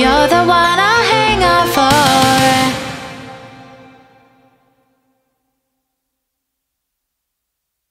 You're the one I